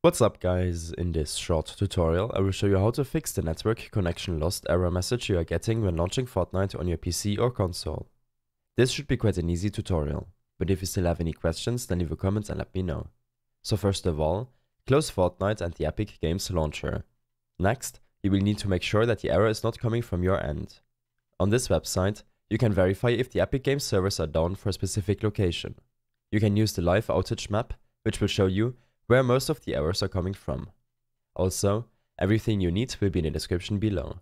What's up guys, in this short tutorial I will show you how to fix the network connection lost error message you are getting when launching Fortnite on your PC or console. This should be quite an easy tutorial, but if you still have any questions then leave a comment and let me know. So first of all, close Fortnite and the Epic Games launcher. Next, you will need to make sure that the error is not coming from your end. On this website, you can verify if the Epic Games servers are down for a specific location. You can use the live outage map, which will show you where most of the errors are coming from. Also, everything you need will be in the description below.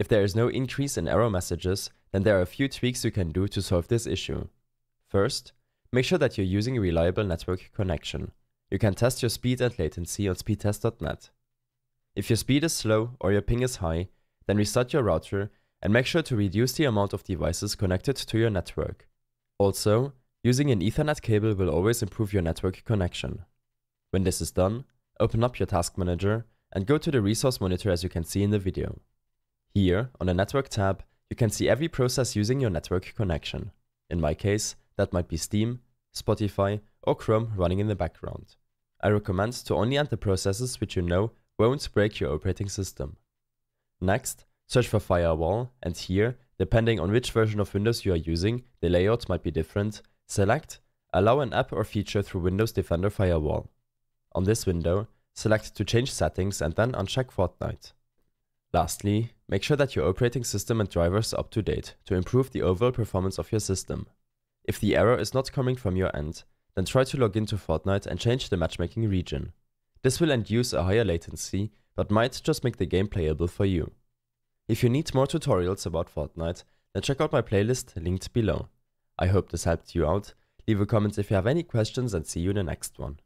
If there is no increase in error messages, then there are a few tweaks you can do to solve this issue. First, make sure that you're using a reliable network connection. You can test your speed and latency on speedtest.net. If your speed is slow or your ping is high, then restart your router and make sure to reduce the amount of devices connected to your network. Also, using an Ethernet cable will always improve your network connection. When this is done, open up your task manager and go to the resource monitor as you can see in the video. Here, on the network tab, you can see every process using your network connection. In my case, that might be Steam, Spotify or Chrome running in the background. I recommend to only enter processes which you know won't break your operating system. Next, search for Firewall, and here, depending on which version of Windows you are using, the layout might be different. Select Allow an app or feature through Windows Defender Firewall. On this window, select to change settings and then uncheck Fortnite. Lastly, make sure that your operating system and drivers are up to date to improve the overall performance of your system. If the error is not coming from your end, then try to log into Fortnite and change the matchmaking region. This will induce a higher latency, but might just make the game playable for you. If you need more tutorials about Fortnite, then check out my playlist linked below. I hope this helped you out. Leave a comment if you have any questions and see you in the next one.